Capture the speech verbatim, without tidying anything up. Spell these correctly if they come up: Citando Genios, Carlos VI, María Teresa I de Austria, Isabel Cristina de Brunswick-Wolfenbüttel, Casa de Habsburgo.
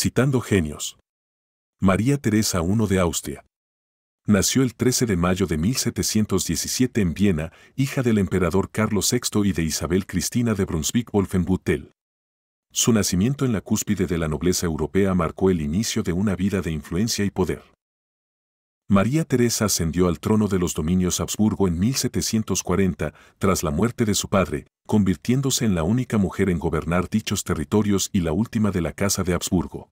Citando Genios. María Teresa primera de Austria. Nació el trece de mayo de mil setecientos diecisiete en Viena, hija del emperador Carlos sexto y de Isabel Cristina de Brunswick-Wolfenbüttel. Su nacimiento en la cúspide de la nobleza europea marcó el inicio de una vida de influencia y poder. María Teresa ascendió al trono de los dominios Habsburgo en mil setecientos cuarenta, tras la muerte de su padre, convirtiéndose en la única mujer en gobernar dichos territorios y la última de la Casa de Habsburgo.